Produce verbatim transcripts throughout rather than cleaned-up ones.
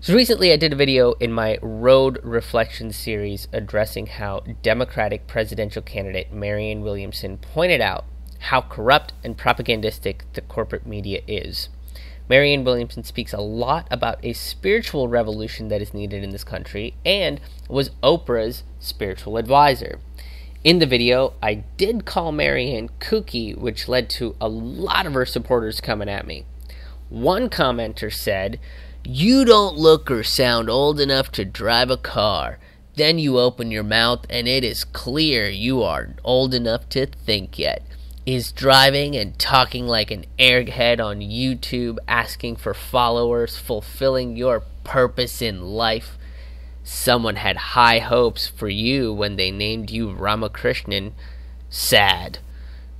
So recently I did a video in my Road Reflection series addressing how Democratic presidential candidate Marianne Williamson pointed out how corrupt and propagandistic the corporate media is. Marianne Williamson speaks a lot about a spiritual revolution that is needed in this country and was Oprah's spiritual advisor. In the video, I did call Marianne kooky, which led to a lot of her supporters coming at me. One commenter said, "You don't look or sound old enough to drive a car. Then you open your mouth and it is clear you aren't old enough to think yet. Is driving and talking like an egghead on YouTube, asking for followers, fulfilling your purpose in life? Someone had high hopes for you when they named you Ramakrishnan. Sad.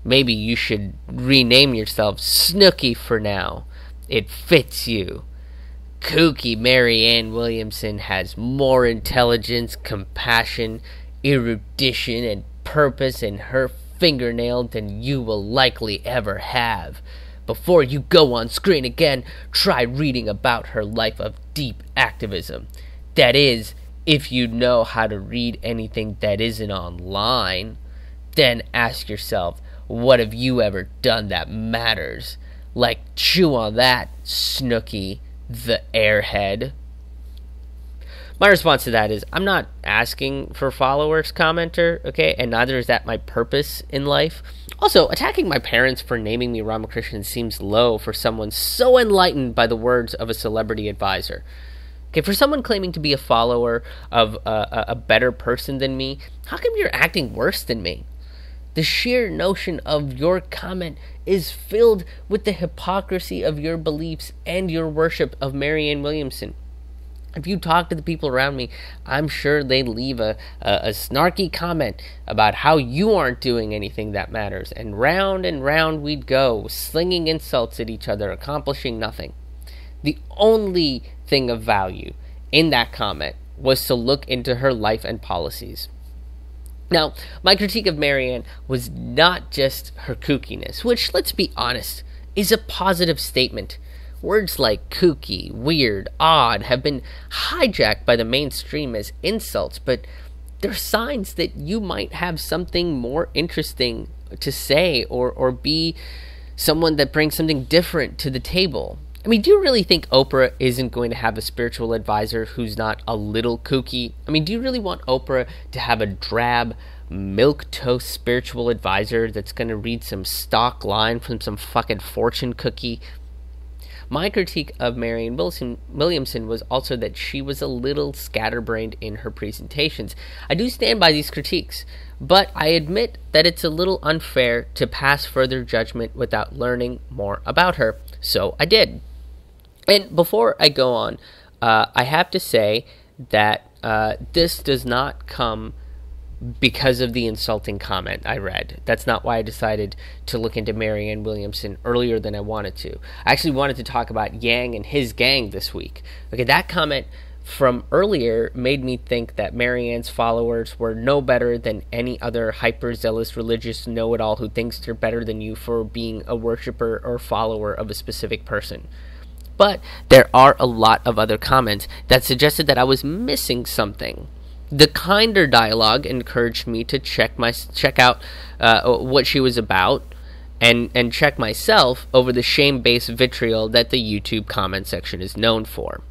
Maybe you should rename yourself Snooky for now. It fits you. Kooky Marianne Williamson has more intelligence, compassion, erudition, and purpose in her fingernail than you will likely ever have. Before you go on screen again, try reading about her life of deep activism. That is, if you know how to read anything that isn't online. Then ask yourself, what have you ever done that matters? Like, chew on that, Snooky the airhead." My response to that is, I'm not asking for followers, commenter, okay? And neither is that my purpose in life. Also, attacking my parents for naming me Ramakrishnan seems low for someone so enlightened by the words of a celebrity advisor. Okay, for someone claiming to be a follower of a, a better person than me, how come you're acting worse than me? The sheer notion of your comment is filled with the hypocrisy of your beliefs and your worship of Marianne Williamson. If you talk to the people around me, I'm sure they leave a, a, a snarky comment about how you aren't doing anything that matters. And round and round we'd go, slinging insults at each other, accomplishing nothing. The only thing of value in that comment was to look into her life and policies. Now, my critique of Marianne was not just her kookiness, which, let's be honest, is a positive statement. Words like kooky, weird, odd have been hijacked by the mainstream as insults, but they're signs that you might have something more interesting to say or, or be someone that brings something different to the table. I mean, do you really think Oprah isn't going to have a spiritual advisor who's not a little kooky? I mean, do you really want Oprah to have a drab, milquetoast spiritual advisor that's going to read some stock line from some fucking fortune cookie? My critique of Marianne Williamson was also that she was a little scatterbrained in her presentations. I do stand by these critiques, but I admit that it's a little unfair to pass further judgment without learning more about her. So I did. And before I go on, uh, I have to say that uh, this does not come because of the insulting comment I read. That's not why I decided to look into Marianne Williamson earlier than I wanted to. I actually wanted to talk about Yang and his gang this week. Okay, that comment from earlier made me think that Marianne's followers were no better than any other hyper-zealous religious know-it-all who thinks they're better than you for being a worshiper or follower of a specific person. But there are a lot of other comments that suggested that I was missing something. The kinder dialogue encouraged me to check my check out uh, what she was about and, and check myself over the shame-based vitriol that the YouTube comment section is known for.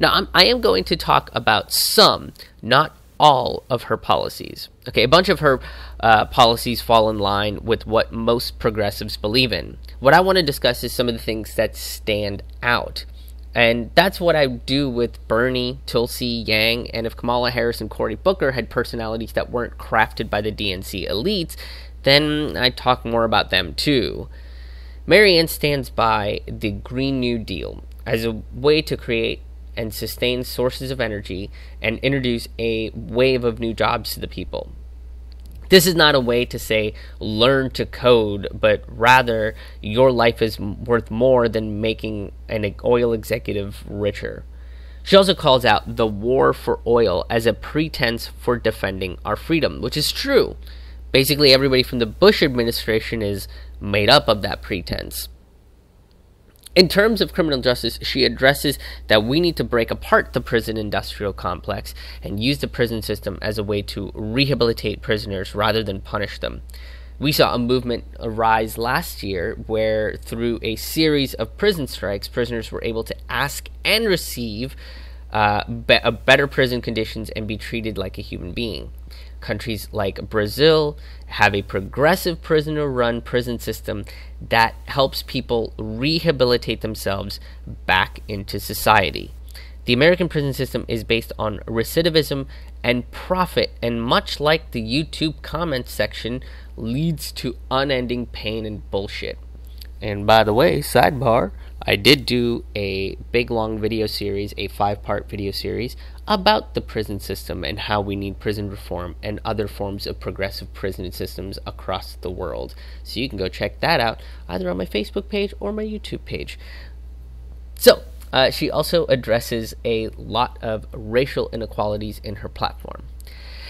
Now, I'm, I am going to talk about some, not all, of her policies. Okay, a bunch of her uh, policies fall in line with what most progressives believe in. What I want to discuss is some of the things that stand out. And that's what I do with Bernie, Tulsi, Yang, and if Kamala Harris and Cory Booker had personalities that weren't crafted by the D N C elites, then I talk more about them too. Marianne stands by the Green New Deal as a way to create and sustain sources of energy and introduce a wave of new jobs to the people. This is not a way to say learn to code, but rather your life is worth more than making an oil executive richer. She also calls out the war for oil as a pretense for defending our freedom, which is true. Basically, everybody from the Bush administration is made up of that pretense. In terms of criminal justice, she addresses that we need to break apart the prison industrial complex and use the prison system as a way to rehabilitate prisoners rather than punish them. We saw a movement arise last year where, through a series of prison strikes, prisoners were able to ask and receive uh, be- better prison conditions and be treated like a human being. Countries like Brazil have a progressive prisoner-run prison system that helps people rehabilitate themselves back into society. The American prison system is based on recidivism and profit, and much like the YouTube comments section, leads to unending pain and bullshit. And by the way, sidebar, I did do a big long video series, a five-part video series, about the prison system and how we need prison reform and other forms of progressive prison systems across the world. So you can go check that out either on my Facebook page or my YouTube page. So, uh, she also addresses a lot of racial inequalities in her platform.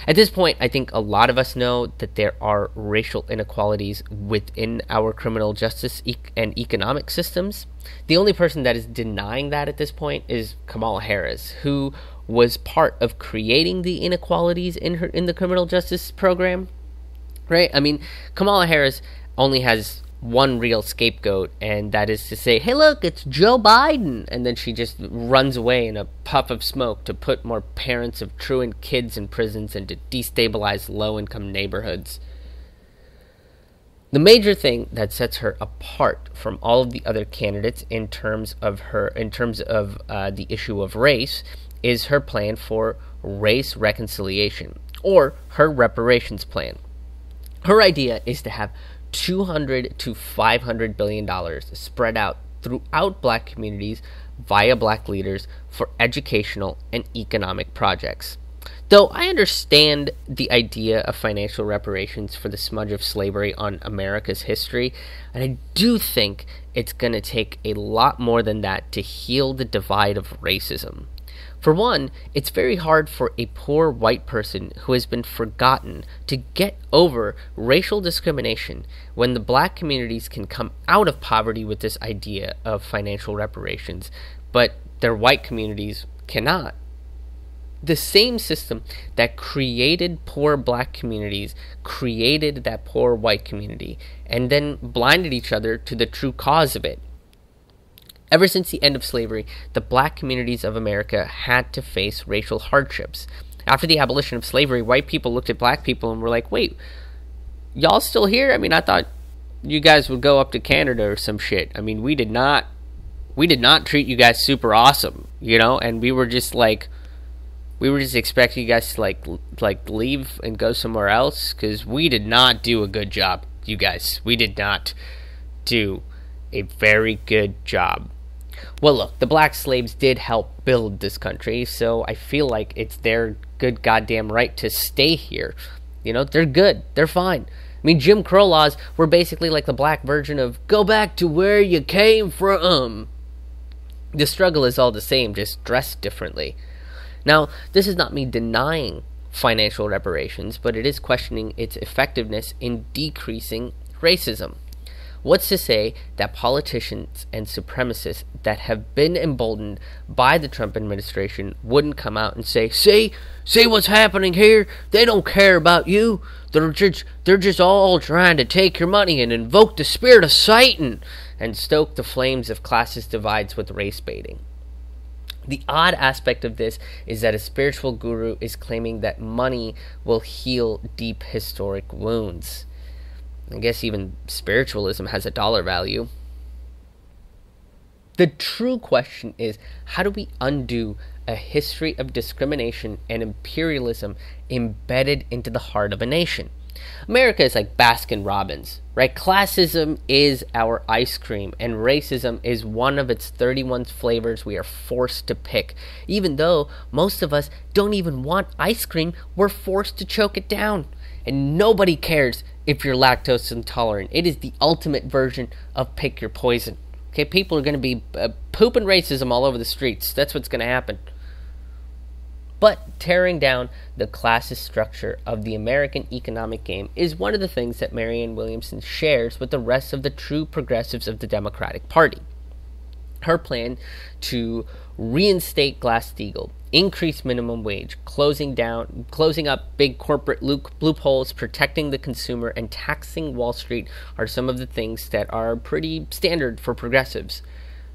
At this point, I think a lot of us know that there are racial inequalities within our criminal justice e- and economic systems. The only person that is denying that at this point is Kamala Harris, who was part of creating the inequalities in her in the criminal justice program, right? I mean, Kamala Harris only has one real scapegoat, and that is to say, hey, look, it's Joe Biden. And then she just runs away in a puff of smoke to put more parents of truant kids in prisons and to destabilize low-income neighborhoods. The major thing that sets her apart from all of the other candidates in terms of her, in terms of uh, the issue of race, is her plan for race reconciliation, or her reparations plan. Her idea is to have two hundred to five hundred billion dollars spread out throughout black communities via black leaders for educational and economic projects. Though I understand the idea of financial reparations for the smudge of slavery on America's history, and I do think it's going to take a lot more than that to heal the divide of racism. For one, it's very hard for a poor white person who has been forgotten to get over racial discrimination when the black communities can come out of poverty with this idea of financial reparations, but their white communities cannot. The same system that created poor black communities created that poor white community and then blinded each other to the true cause of it. Ever since the end of slavery, the black communities of America had to face racial hardships. After the abolition of slavery, white people looked at black people and were like, wait, y'all still here? I mean, I thought you guys would go up to Canada or some shit. I mean, we did not, we did not treat you guys super awesome, you know? And we were just like, we were just expecting you guys to like, like leave and go somewhere else, because we did not do a good job, you guys. We did not do a very good job. Well, look, the black slaves did help build this country, so I feel like it's their good goddamn right to stay here. You know, they're good. They're fine. I mean, Jim Crow laws were basically like the black version of go back to where you came from. The struggle is all the same, just dressed differently. Now, this is not me denying financial reparations, but it is questioning its effectiveness in decreasing racism. What's to say that politicians and supremacists that have been emboldened by the Trump administration wouldn't come out and say, see, see what's happening here? They don't care about you. They're just, they're just all trying to take your money and invoke the spirit of Satan and stoke the flames of classist divides with race baiting. The odd aspect of this is that a spiritual guru is claiming that money will heal deep historic wounds. I guess even spiritualism has a dollar value. The true question is, how do we undo a history of discrimination and imperialism embedded into the heart of a nation? America is like Baskin Robbins, right? Classism is our ice cream, and racism is one of its thirty-one flavors we are forced to pick. Even though most of us don't even want ice cream, we're forced to choke it down. And nobody cares if you're lactose intolerant. It is the ultimate version of pick your poison. Okay, people are going to be uh, pooping racism all over the streets. That's what's going to happen. But tearing down the classist structure of the American economic game is one of the things that Marianne Williamson shares with the rest of the true progressives of the Democratic Party. her plan to reinstate Glass-Steagall, increase minimum wage, closing down, closing up big corporate loop, loopholes, protecting the consumer, and taxing Wall Street are some of the things that are pretty standard for progressives.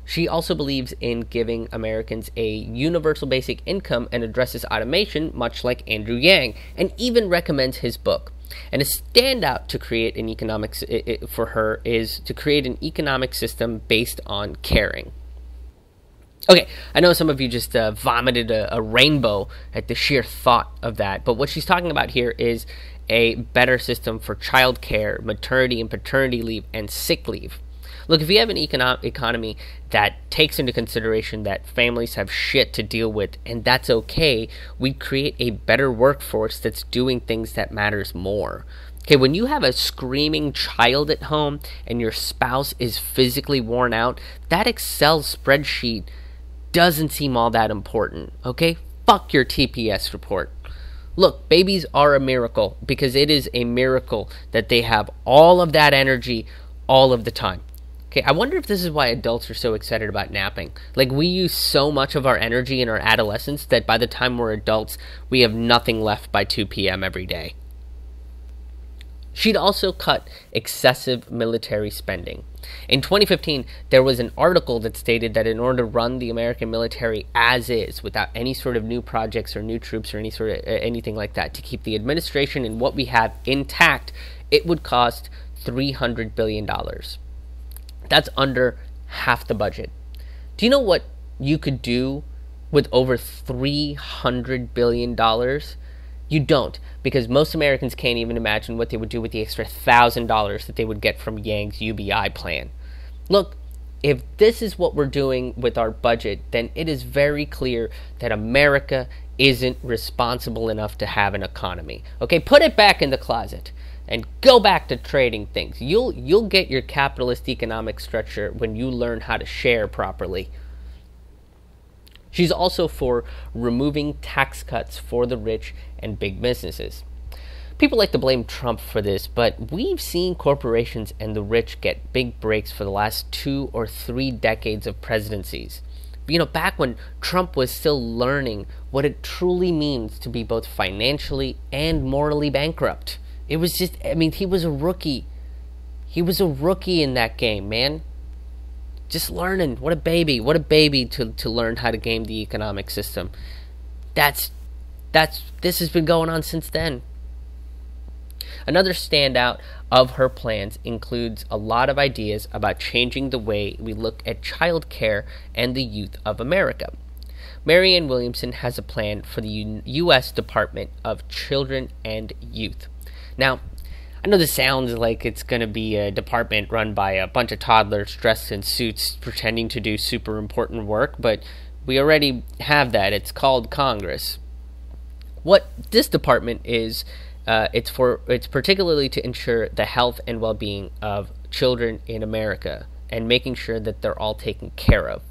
She also believes in giving Americans a universal basic income and addresses automation, much like Andrew Yang, and even recommends his book. And a standout to create an economics it, it, for her is to create an economic system based on caring. Okay, I know some of you just uh, vomited a, a rainbow at the sheer thought of that, but what she's talking about here is a better system for child care, maternity and paternity leave, and sick leave. Look, if you have an econo- economy that takes into consideration that families have shit to deal with, and that's okay, we create a better workforce that's doing things that matters more. Okay, when you have a screaming child at home and your spouse is physically worn out, that Excel spreadsheet doesn't seem all that important, okay? Fuck your T P S report. Look, babies are a miracle because it is a miracle that they have all of that energy all of the time. Okay, I wonder if this is why adults are so excited about napping. Like, we use so much of our energy in our adolescence that by the time we're adults, we have nothing left by two p m every day. She'd also cut excessive military spending. In twenty fifteen, there was an article that stated that in order to run the American military as is, without any sort of new projects or new troops or any sort of uh, anything like that, to keep the administration and what we have intact, it would cost three hundred billion dollars. That's under half the budget. Do you know what you could do with over three hundred billion dollars? You don't, because most Americans can't even imagine what they would do with the extra one thousand dollars that they would get from Yang's U B I plan. Look, if this is what we're doing with our budget, then it is very clear that America isn't responsible enough to have an economy. Okay, put it back in the closet and go back to trading things. You'll you'll get your capitalist economic structure when you learn how to share properly. She's also for removing tax cuts for the rich and big businesses. People like to blame Trump for this, but we've seen corporations and the rich get big breaks for the last two or three decades of presidencies. You know, back when Trump was still learning what it truly means to be both financially and morally bankrupt. It was just, I mean, he was a rookie. He was a rookie in that game, man. Just learning. What a baby. What a baby to, to learn how to game the economic system. That's, that's, this has been going on since then. Another standout of her plans includes a lot of ideas about changing the way we look at childcare and the youth of America. Marianne Williamson has a plan for the U S Department of Children and Youth. Now, I know this sounds like it's going to be a department run by a bunch of toddlers dressed in suits pretending to do super important work, but we already have that. It's called Congress. What this department is, uh, it's for it's particularly to ensure the health and well-being of children in America and making sure that they're all taken care of.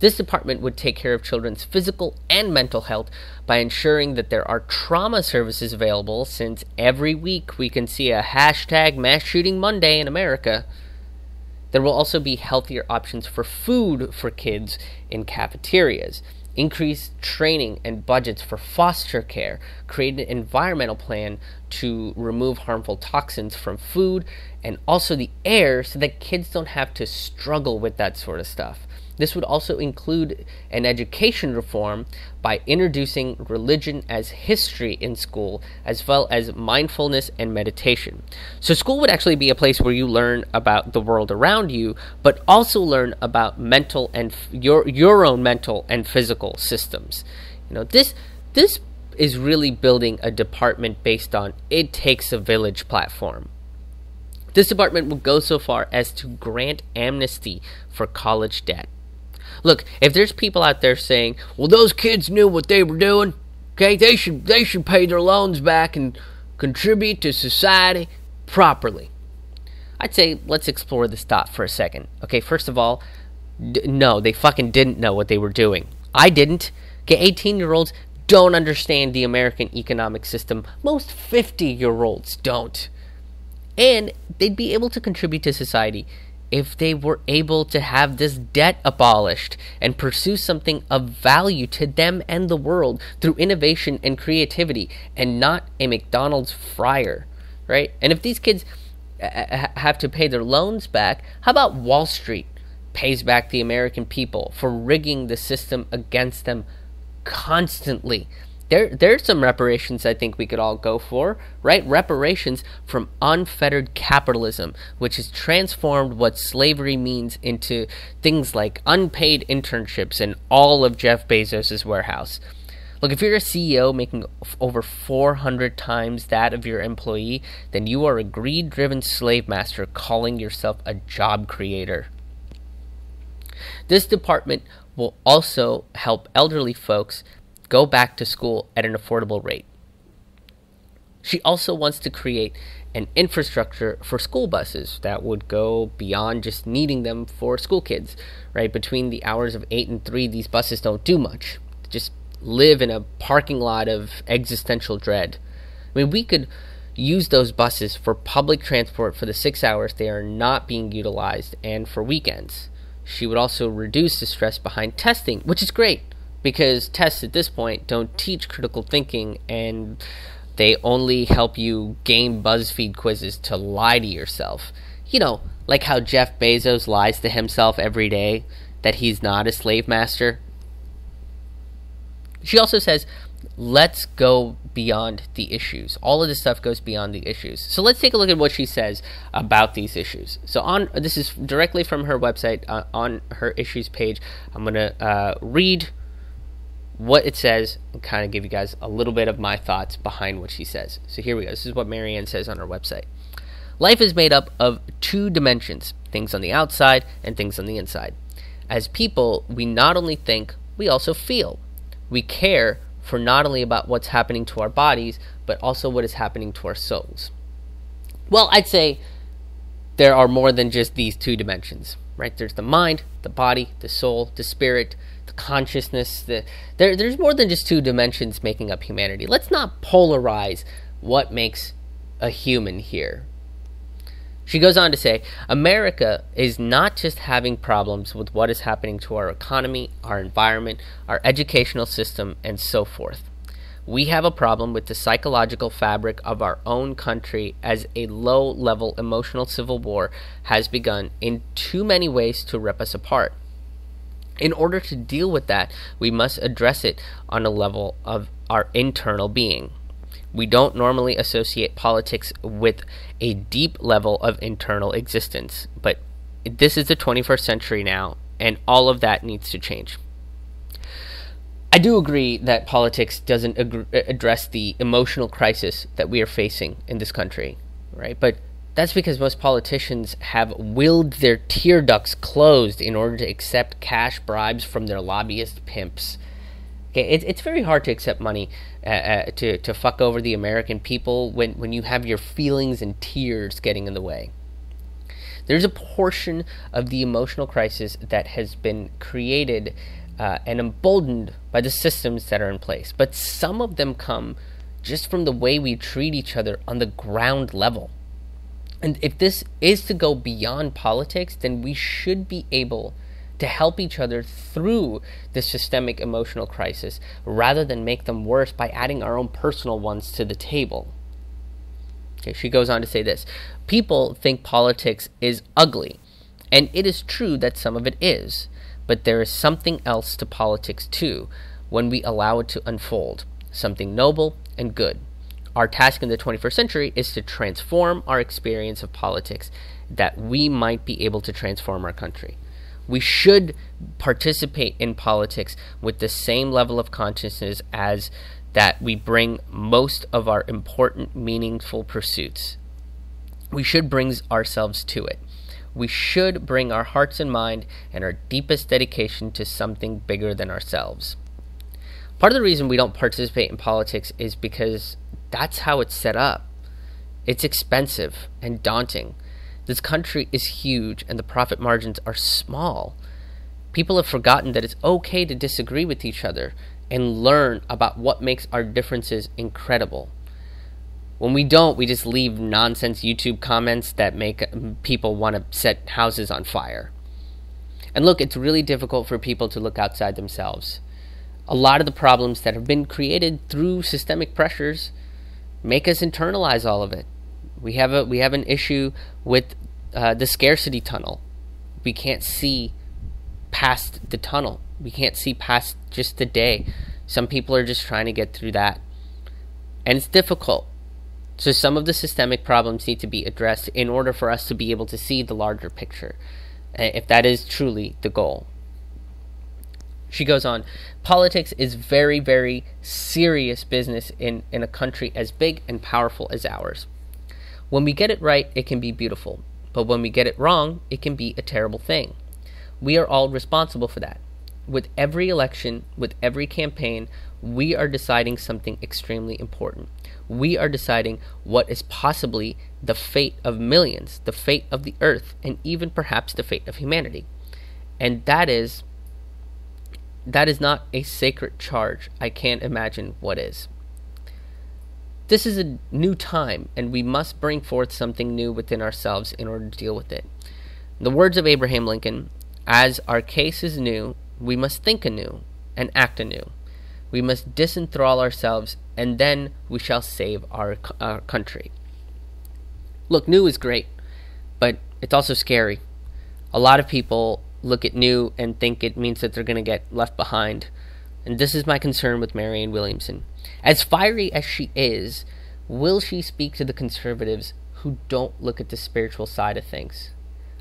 This department would take care of children's physical and mental health by ensuring that there are trauma services available, since every week we can see a hashtag mass shooting Monday in America. There will also be healthier options for food for kids in cafeterias, increased training and budgets for foster care, create an environmental plan to remove harmful toxins from food and also the air so that kids don't have to struggle with that sort of stuff. This would also include an education reform by introducing religion as history in school, as well as mindfulness and meditation. So school would actually be a place where you learn about the world around you, but also learn about mental and f- your your own mental and physical systems. You know, this this is really building a department based on it takes a village platform. This department will go so far as to grant amnesty for college debt. Look, if there's people out there saying, well, those kids knew what they were doing, okay, they should they should pay their loans back and contribute to society properly, I'd say let's explore this thought for a second. Okay, first of all, d- no, they fucking didn't know what they were doing. I didn't. Okay, eighteen-year-olds don't understand the American economic system. Most fifty-year-olds don't. And they'd be able to contribute to society if they were able to have this debt abolished and pursue something of value to them and the world through innovation and creativity, and not a McDonald's fryer, right? And if these kids have to pay their loans back, how about Wall Street pays back the American people for rigging the system against them constantly? There, there's some reparations I think we could all go for, right? Reparations from unfettered capitalism, which has transformed what slavery means into things like unpaid internships in all of Jeff Bezos' warehouse. Look, if you're a C E O making over four hundred times that of your employee, then you are a greed-driven slave master calling yourself a job creator. This department will also help elderly folks go back to school at an affordable rate. She also wants to create an infrastructure for school buses that would go beyond just needing them for school kids, right? Between the hours of eight and three, these buses don't do much. They just live in a parking lot of existential dread. I mean, we could use those buses for public transport for the six hours they are not being utilized and for weekends. She would also reduce the stress behind testing, which is great, because tests at this point don't teach critical thinking, and they only help you game BuzzFeed quizzes to lie to yourself. You know, like how Jeff Bezos lies to himself every day that he's not a slave master. She also says, let's go beyond the issues. All of this stuff goes beyond the issues. So let's take a look at what she says about these issues. So on this is directly from her website, uh, on her issues page. I'm going to uh, read what it says and kind of give you guys a little bit of my thoughts behind what she says. So here we go. This is what Marianne says on her website. Life is made up of two dimensions, things on the outside and things on the inside. As people, we not only think, we also feel. We care for not only about what's happening to our bodies, but also what is happening to our souls. Well, I'd say there are more than just these two dimensions, right? There's the mind, the body, the soul, the spirit, consciousness. The, there, there's more than just two dimensions making up humanity. Let's not polarize what makes a human here. She goes on to say, America is not just having problems with what is happening to our economy, our environment, our educational system, and so forth. We have a problem with the psychological fabric of our own country, as a low-level emotional civil war has begun in too many ways to rip us apart. In order to deal with that, we must address it on a level of our internal being. We don't normally associate politics with a deep level of internal existence, but this is the twenty-first century now, and all of that needs to change. I do agree that politics doesn't ag- address the emotional crisis that we are facing in this country, right? But that's because most politicians have willed their tear ducts closed in order to accept cash bribes from their lobbyist pimps. Okay, it's it's very hard to accept money uh, uh, to to fuck over the American people when when you have your feelings and tears getting in the way. There's a portion of the emotional crisis that has been created uh, and emboldened by the systems that are in place, but some of them come just from the way we treat each other on the ground level. And if this is to go beyond politics, then we should be able to help each other through the systemic emotional crisis rather than make them worse by adding our own personal ones to the table. Okay, she goes on to say this. People think politics is ugly, and it is true that some of it is, but there is something else to politics too when we allow it to unfold, something noble and good. Our task in the twenty-first century is to transform our experience of politics that we might be able to transform our country. We should participate in politics with the same level of consciousness as that we bring most of our important, meaningful pursuits. We should bring ourselves to it. We should bring our hearts and mind and our deepest dedication to something bigger than ourselves. Part of the reason we don't participate in politics is because that's how it's set up. It's expensive and daunting. This country is huge and the profit margins are small. People have forgotten that it's okay to disagree with each other and learn about what makes our differences incredible. When we don't, we just leave nonsense YouTube comments that make people want to set houses on fire. And look, it's really difficult for people to look outside themselves. A lot of the problems that have been created through systemic pressures make us internalize all of it. We have a we have an issue with uh, the scarcity tunnel. We can't see past the tunnel. We can't see past just the day. Some people are just trying to get through that. And it's difficult. So some of the systemic problems need to be addressed in order for us to be able to see the larger picture, if that is truly the goal. She goes on, politics is very, very serious business in, in a country as big and powerful as ours. When we get it right, it can be beautiful. But when we get it wrong, it can be a terrible thing. We are all responsible for that. With every election, with every campaign, we are deciding something extremely important. We are deciding what is possibly the fate of millions, the fate of the earth, and even perhaps the fate of humanity. And that is, that is not a sacred charge. I can't imagine what is. This is a new time, and we must bring forth something new within ourselves in order to deal with it. In the words of Abraham Lincoln, as our case is new, we must think anew and act anew. We must disenthrall ourselves, and then we shall save our, our country. Look, new is great, but it's also scary. A lot of people look at new and think it means that they're going to get left behind. And this is my concern with Marianne Williamson. As fiery as she is, will she speak to the conservatives who don't look at the spiritual side of things?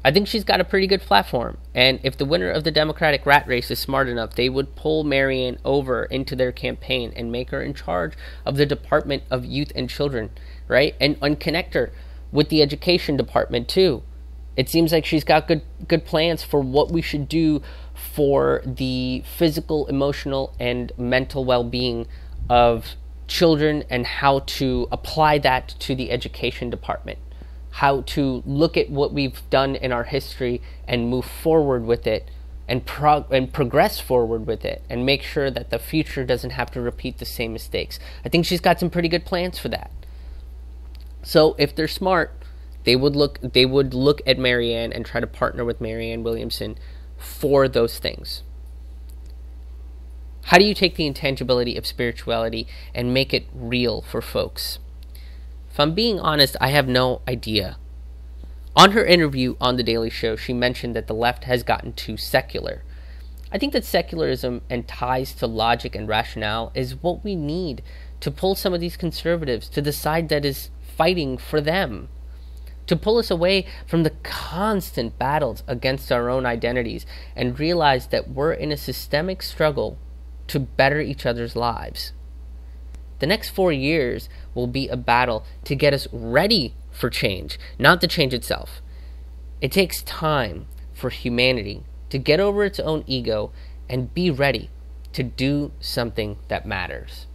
I think she's got a pretty good platform, and if the winner of the Democratic rat race is smart enough, they would pull Marianne over into their campaign and make her in charge of the Department of Youth and Children, right? And, and connect her with the Education Department, too. It seems like she's got good, good plans for what we should do for the physical, emotional, and mental well-being of children and how to apply that to the Education Department. How to look at what we've done in our history and move forward with it and, prog- and progress forward with it and make sure that the future doesn't have to repeat the same mistakes. I think she's got some pretty good plans for that. So if they're smart, they would look, they would look at Marianne and try to partner with Marianne Williamson for those things. How do you take the intangibility of spirituality and make it real for folks? If I'm being honest, I have no idea. On her interview on The Daily Show, she mentioned that the left has gotten too secular. I think that secularism and ties to logic and rationale is what we need to pull some of these conservatives to the side that is fighting for them, to pull us away from the constant battles against our own identities and realize that we're in a systemic struggle to better each other's lives. The next four years will be a battle to get us ready for change, not the change itself. It takes time for humanity to get over its own ego and be ready to do something that matters.